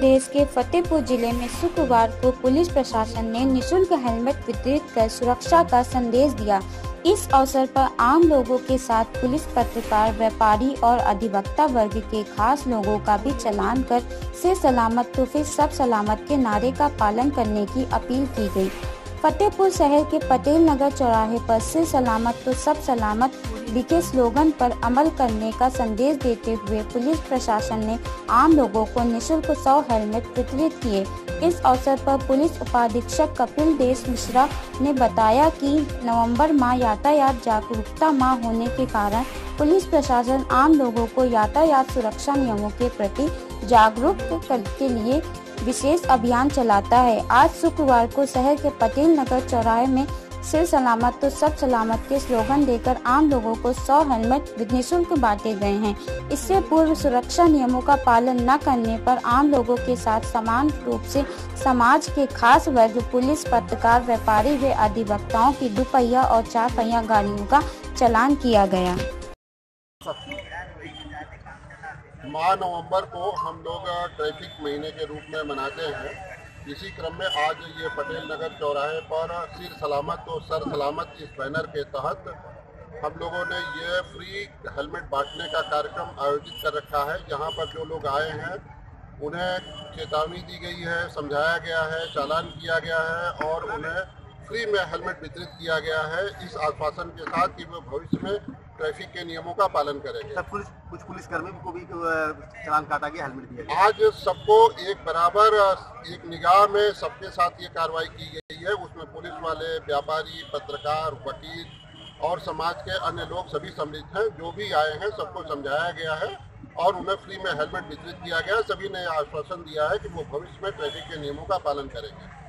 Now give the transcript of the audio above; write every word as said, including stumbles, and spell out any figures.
प्रदेश के फतेहपुर जिले में शुक्रवार को पुलिस प्रशासन ने निशुल्क हेलमेट वितरित कर सुरक्षा का संदेश दिया। इस अवसर पर आम लोगों के साथ पुलिस, पत्रकार, व्यापारी और अधिवक्ता वर्ग के खास लोगों का भी चलान कर से सलामत तो फिर सब सलामत के नारे का पालन करने की अपील की गई। फतेहपुर शहर के पटेल नगर चौराहे पर से सलामत तो सब सलामत लिखे स्लोगन पर अमल करने का संदेश देते हुए पुलिस प्रशासन ने आम लोगों को निःशुल्क सौ हेलमेट वितरित किए। इस अवसर पर पुलिस उपाधीक्षक कपिल देश मिश्रा ने बताया कि नवंबर माह यातायात जागरूकता माह होने के कारण पुलिस प्रशासन आम लोगों को यातायात सुरक्षा नियमों के प्रति जागरूक करने के लिए विशेष अभियान चलाता है। आज शुक्रवार को शहर के पटेल नगर चौराहे में सिर सलामत तो सब सलामत के स्लोगन देकर आम लोगों को सौ हेलमेट निःशुल्क बांटे गए हैं। इससे पूर्व सुरक्षा नियमों का पालन न करने पर आम लोगों के साथ समान रूप से समाज के खास वर्ग, पुलिस, पत्रकार, व्यापारी व अधिवक्ताओं की दुपहिया और चार पहिया गाड़ियों का चलान किया गया। माह नवम्बर को हम लोग ट्रैफिक महीने के रूप में मनाते हैं। इसी क्रम में आज ये पटेल नगर चौराहे पर सिर सलामत और सर सलामत इस बैनर के तहत हम लोगों ने ये फ्री हेलमेट बांटने का कार्यक्रम आयोजित कर रखा है। यहाँ पर जो लोग आए हैं उन्हें चेतावनी दी गई है, समझाया गया है, चालान किया गया है और उन्हें फ्री में हेलमेट वितरित किया गया है, इस आश्वासन के साथ कि वे भविष्य में ट्रैफिक के नियमों का पालन करेंगे। सब पुलिस, कुछ पुलिसकर्मियों को भी चालान काटा गया, हेलमेट दिया गया। आज सबको एक बराबर एक निगाह में सबके साथ ये कार्रवाई की गई है। उसमें पुलिस वाले, व्यापारी, पत्रकार, वकील और समाज के अन्य लोग सभी सम्मिलित हैं। जो भी आए हैं सबको समझाया गया है और उन्हें फ्री में हेलमेट वितरित किया गया। सभी ने आश्वासन दिया है कि वो भविष्य में ट्रैफिक के नियमों का पालन करेंगे।